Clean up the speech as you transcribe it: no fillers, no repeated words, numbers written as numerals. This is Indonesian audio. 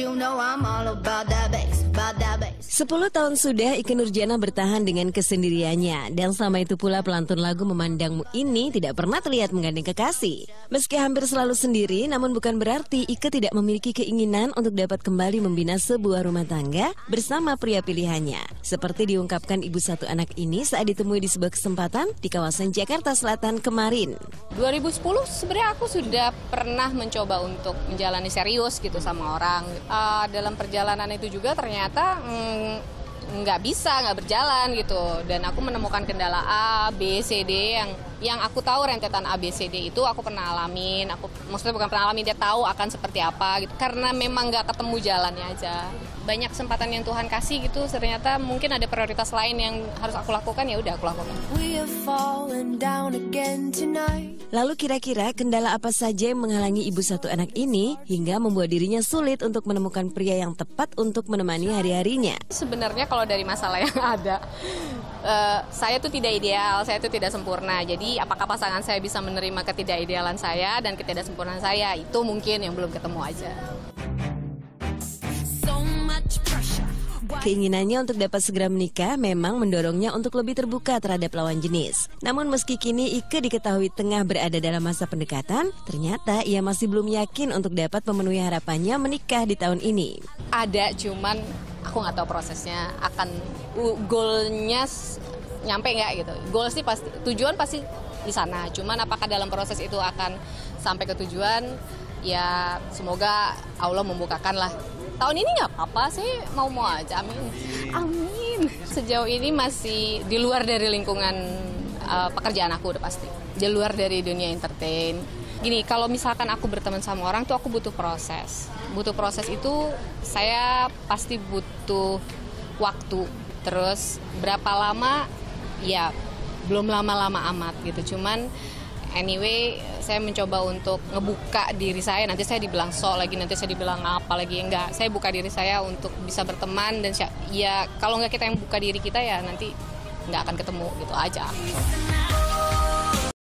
10 tahun sudah Ikke Nurjanah bertahan dengan kesendiriannya, dan sama itu pula pelantun lagu Memandangmu ini tidak pernah terlihat menggandeng kekasih. Meski hampir selalu sendiri, namun bukan berarti Ikke tidak memiliki keinginan untuk dapat kembali membina sebuah rumah tangga bersama pria pilihannya. Seperti diungkapkan ibu satu anak ini saat ditemui di sebuah kesempatan di kawasan Jakarta Selatan kemarin. 2010 sebenarnya aku sudah pernah mencoba untuk menjalani serius gitu sama orang. Dalam perjalanan itu juga ternyata nggak berjalan gitu, dan aku menemukan kendala A, B, C, D yang aku tahu rentetan A, B, C, D itu aku pernah alamin, dia tahu akan seperti apa gitu, karena memang nggak ketemu jalannya aja. Banyak kesempatan yang Tuhan kasih gitu, ternyata mungkin ada prioritas lain yang harus aku lakukan, ya udah aku lakukan. Lalu kira-kira kendala apa saja yang menghalangi ibu satu anak ini hingga membuat dirinya sulit untuk menemukan pria yang tepat untuk menemani hari-harinya? Sebenarnya kalau dari masalah yang ada, saya tuh tidak ideal, saya tuh tidak sempurna. Jadi apakah pasangan saya bisa menerima ketidakidealan saya dan ketidaksempurnaan saya, itu mungkin yang belum ketemu aja. Keinginannya untuk dapat segera menikah memang mendorongnya untuk lebih terbuka terhadap lawan jenis. Namun meski kini Ikke diketahui tengah berada dalam masa pendekatan, ternyata ia masih belum yakin untuk dapat memenuhi harapannya menikah di tahun ini. Ada, cuman aku nggak tahu prosesnya akan goalnya nyampe nggak gitu. Goal sih pasti, tujuan pasti di sana. Cuman apakah dalam proses itu akan sampai ke tujuan? Ya semoga Allah membukakan lah. Tahun ini nggak apa-apa sih, mau-mau aja, amin. Amin. Sejauh ini masih di luar dari lingkungan pekerjaan aku udah pasti. Di luar dari dunia entertain. Gini, kalau misalkan aku berteman sama orang tuh aku butuh proses. Butuh proses itu saya pasti butuh waktu. Terus berapa lama, ya belum lama-lama amat gitu. Cuman anyway, saya mencoba untuk ngebuka diri saya. Nanti saya dibilang sok lagi, nanti saya dibilang apa lagi. Enggak, saya buka diri saya untuk bisa berteman. Dan ya kalau nggak kita yang buka diri kita, ya nanti nggak akan ketemu gitu aja.